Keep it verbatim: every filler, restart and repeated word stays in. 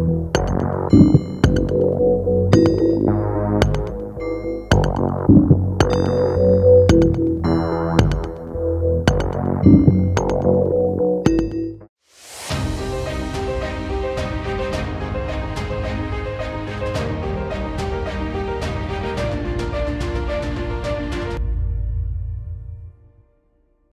Thank you.